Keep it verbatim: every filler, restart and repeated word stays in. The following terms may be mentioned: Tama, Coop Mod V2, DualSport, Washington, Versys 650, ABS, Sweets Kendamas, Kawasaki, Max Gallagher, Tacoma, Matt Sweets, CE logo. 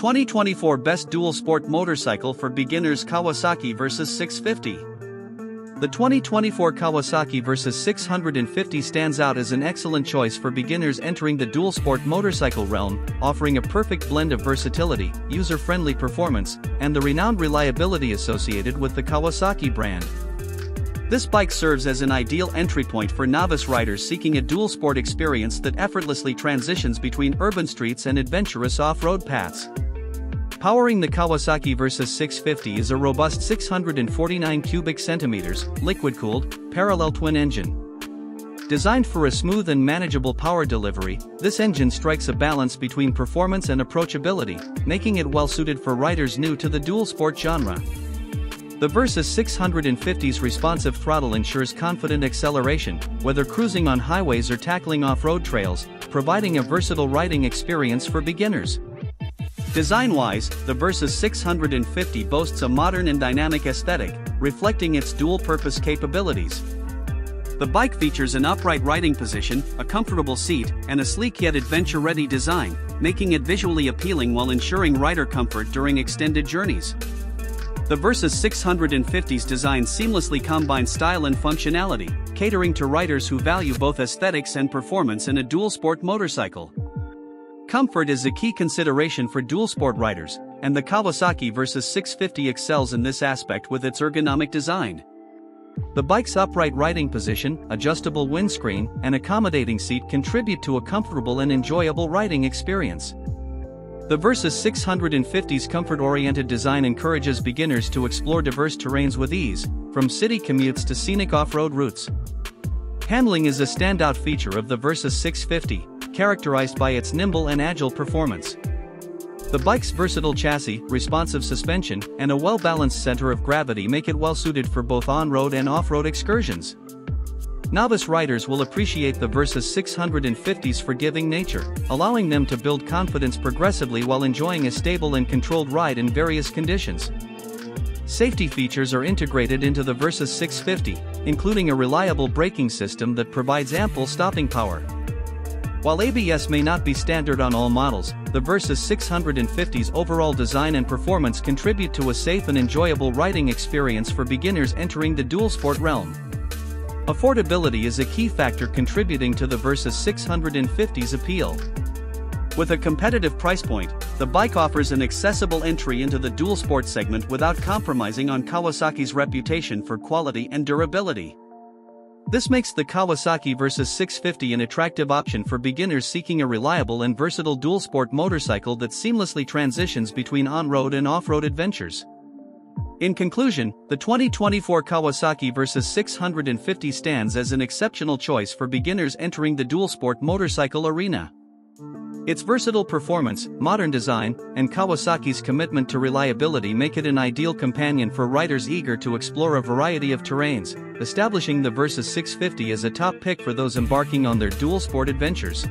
twenty twenty-four Best Dual Sport Motorcycle for Beginners Kawasaki Versys six fifty. The twenty twenty-four Kawasaki Versys six fifty stands out as an excellent choice for beginners entering the dual sport motorcycle realm, offering a perfect blend of versatility, user-friendly performance, and the renowned reliability associated with the Kawasaki brand. This bike serves as an ideal entry point for novice riders seeking a dual sport experience that effortlessly transitions between urban streets and adventurous off-road paths. Powering the Kawasaki Versys six fifty is a robust six hundred forty-nine cubic centimeters, liquid-cooled, parallel twin engine. Designed for a smooth and manageable power delivery, this engine strikes a balance between performance and approachability, making it well-suited for riders new to the dual sport genre. The Versys six fifty's responsive throttle ensures confident acceleration, whether cruising on highways or tackling off-road trails, providing a versatile riding experience for beginners. Design-wise, the Versys six fifty boasts a modern and dynamic aesthetic, reflecting its dual-purpose capabilities. The bike features an upright riding position, a comfortable seat, and a sleek yet adventure-ready design, making it visually appealing while ensuring rider comfort during extended journeys. The Versys six fifty's design seamlessly combines style and functionality, catering to riders who value both aesthetics and performance in a dual-sport motorcycle. Comfort is a key consideration for dual-sport riders, and the Kawasaki Versys six fifty excels in this aspect with its ergonomic design. The bike's upright riding position, adjustable windscreen, and accommodating seat contribute to a comfortable and enjoyable riding experience. The Versys six fifty's comfort-oriented design encourages beginners to explore diverse terrains with ease, from city commutes to scenic off-road routes. Handling is a standout feature of the Versys six fifty, characterized by its nimble and agile performance. The bike's versatile chassis, responsive suspension, and a well-balanced center of gravity make it well-suited for both on-road and off-road excursions. Novice riders will appreciate the Versys six fifty's forgiving nature, allowing them to build confidence progressively while enjoying a stable and controlled ride in various conditions. Safety features are integrated into the Versys six fifty, including a reliable braking system that provides ample stopping power. While A B S may not be standard on all models, the Versys six fifty's overall design and performance contribute to a safe and enjoyable riding experience for beginners entering the dual-sport realm. Affordability is a key factor contributing to the Versys six fifty's appeal. With a competitive price point, the bike offers an accessible entry into the dual-sport segment without compromising on Kawasaki's reputation for quality and durability. This makes the Kawasaki Versys six fifty an attractive option for beginners seeking a reliable and versatile dual-sport motorcycle that seamlessly transitions between on-road and off-road adventures. In conclusion, the twenty twenty-four Kawasaki Versys six fifty stands as an exceptional choice for beginners entering the dual-sport motorcycle arena. Its versatile performance, modern design, and Kawasaki's commitment to reliability make it an ideal companion for riders eager to explore a variety of terrains, establishing the Versys six fifty as a top pick for those embarking on their dual-sport adventures.